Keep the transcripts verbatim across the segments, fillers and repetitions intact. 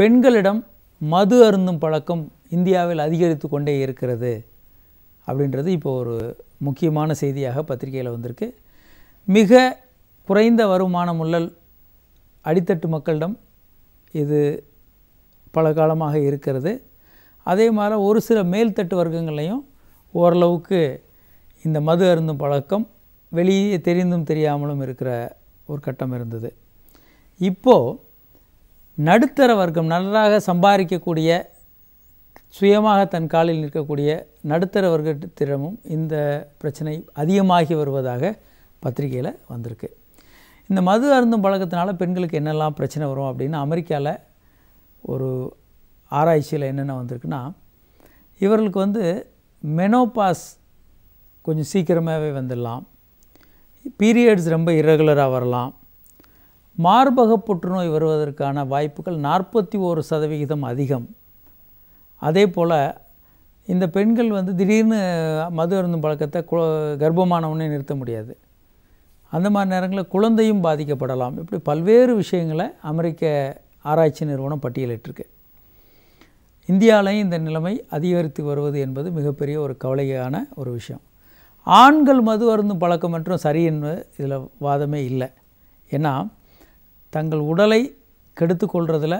பெண்களிடம் மது அருந்தும் பழக்கம் இந்தியாவில் அதிகரித்து கொண்டே இருக்கிறது அப்படின்றது இப்போ ஒரு முக்கியமான செய்தியாக பத்திரிகையில் வந்திருக்கு. மிக குறைந்த வருமானம் உள்ள அடித்தட்டு மக்களிடம் இது பல காலமாக இருக்கிறது. அதே மாதிரி ஒரு சில மேல்தட்டு வர்க்கங்களையும் ஓரளவுக்கு இந்த மது அருந்தும் பழக்கம் வெளியே தெரிந்தும் தெரியாமலும் இருக்கிற ஒரு கட்டம் இருந்தது. இப்போது நடுத்தர வர்க்கம், நன்றாக சம்பாதிக்கக்கூடிய, சுயமாக தன் காலில் நிற்கக்கூடிய நடுத்தர வர்க்கத்திடமும் இந்த பிரச்சனை அதிகமாகி வருவதாக பத்திரிகையில் வந்திருக்கு. இந்த மது அருந்தும் பழக்கத்தினால பெண்களுக்கு என்னெல்லாம் பிரச்சனை வரும் அப்படின்னு அமெரிக்காவில் ஒரு ஆராய்ச்சியில் என்னென்ன வந்திருக்குன்னா, இவர்களுக்கு வந்து மெனோபாஸ் கொஞ்சம் சீக்கிரமாகவே வந்துடலாம், பீரியட்ஸ் ரொம்ப இரகுலராக வரலாம், மார்பக புற்றுநோய் வருவதற்கான வாய்ப்புகள் நாற்பத்தி ஒரு சதவிகிதம் அதிகம். அதே போல் இந்த பெண்கள் வந்து திடீர்னு மது அருந்தும் பழக்கத்தை கு கர்ப்பமானவனே நிறுத்த முடியாது, அந்த மாதிரி நேரங்களில் குழந்தையும் பாதிக்கப்படலாம். இப்படி பல்வேறு விஷயங்களை அமெரிக்க ஆராய்ச்சி நிறுவனம் பட்டியலிட்டிருக்கு. இந்தியாவிலையும் இந்த நிலைமை அதிகரித்து வருவது என்பது மிகப்பெரிய ஒரு கவலையான ஒரு விஷயம். ஆண்கள் மது அருந்தும் பழக்கம் மற்றும் சரி என்று இதில் வாதமே இல்லை. ஏன்னா தங்கள் உடலை கெடுத்து கொள்றதில்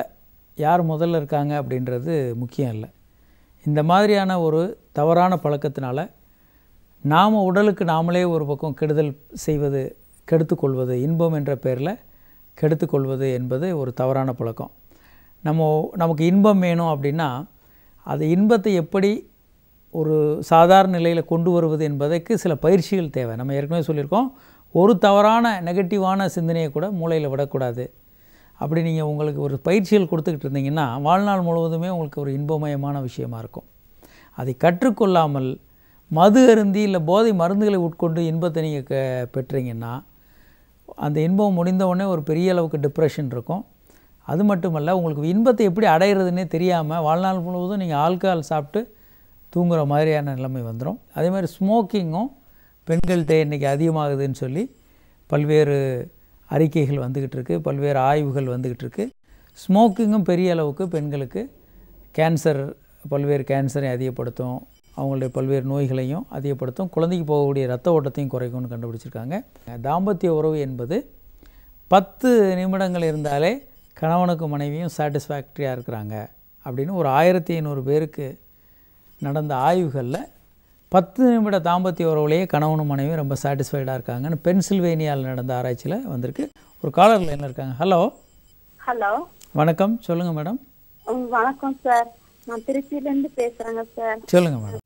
யார் முதல்ல இருக்காங்க அப்படின்றது முக்கியம் இல்லை. இந்த மாதிரியான ஒரு தவறான பழக்கத்தினால நாம் உடலுக்கு நாமளே ஒரு பக்கம் கெடுதல் செய்வது, கெடுத்துக்கொள்வது, இன்பம் என்ற பேரில் கெடுத்துக்கொள்வது என்பது ஒரு தவறான பழக்கம். நம்ம நமக்கு இன்பம் வேணும் அப்படின்னா அது இன்பத்தை எப்படி ஒரு சாதாரண நிலையில் கொண்டு வருவது என்பதற்கு சில பயிற்சிகள் தேவை. நம்ம ஏற்கனவே சொல்லியிருக்கோம், ஒரு தவறான நெகட்டிவான சிந்தனையை கூட மூளையில் விடக்கூடாது. அப்படி நீங்கள் உங்களுக்கு ஒரு பயிற்சிகள் கொடுத்துக்கிட்டு இருந்தீங்கன்னா வாழ்நாள் முழுவதுமே உங்களுக்கு ஒரு இன்பமயமான விஷயமா இருக்கும். அதை கற்றுக்கொள்ளாமல் மது அருந்தி இல்லை போதை மருந்துகளை உட்கொண்டு இன்பத்தை நீங்கள் க பெற்றீங்கன்னா அந்த இன்பம் முடிந்தவுடனே ஒரு பெரிய அளவுக்கு டிப்ரெஷன் இருக்கும். அது மட்டுமல்ல, உங்களுக்கு இன்பத்தை எப்படி அடையிறதுன்னே தெரியாமல் வாழ்நாள் முழுவதும் நீங்கள் ஆல்கஹால் சாப்பிட்டு தூங்குகிற மாதிரியான நிலைமை வந்துடும். அதே மாதிரி ஸ்மோக்கிங்கும் பெண்கள்கிட்ட இன்றைக்கி அதிகமாகுதுன்னு சொல்லி பல்வேறு அறிக்கைகள் வந்துக்கிட்டு இருக்குது, பல்வேறு ஆய்வுகள் வந்துக்கிட்டு இருக்குது. ஸ்மோக்கிங்கும் பெரிய அளவுக்கு பெண்களுக்கு கேன்சர், பல்வேறு கேன்சரை அதிகப்படுத்தும், அவங்களுடைய பல்வேறு நோய்களையும் அதிகப்படுத்தும், குழந்தைக்கு போகக்கூடிய இரத்த ஓட்டத்தையும் குறைக்கும்னு கண்டுபிடிச்சிருக்காங்க. தாம்பத்திய உறவு என்பது பத்து நிமிடங்கள் இருந்தாலே கணவனுக்கும் மனைவியும் சாட்டிஸ்ஃபேக்டரியாக இருக்கிறாங்க அப்படின்னு ஒரு ஆயிரத்தி ஐநூறு பேருக்கு நடந்த ஆய்வுகளில் பத்து நிமிட தாம்பத்திய உறவுலேயே கணவனும் மனைவியும் ரொம்ப சாட்டிஸ்ஃபைடாக இருக்காங்கன்னு பென்சில்வேனியாவில் நடந்த ஆராய்ச்சியில் வந்திருக்கு. ஒரு காலர் லைனில் இருக்காங்க. ஹலோ ஹலோ வணக்கம், சொல்லுங்கள் மேடம். வணக்கம் சார், நான் திருச்சியிலேருந்து பேசுகிறேங்க சார். சொல்லுங்கள் மேடம்.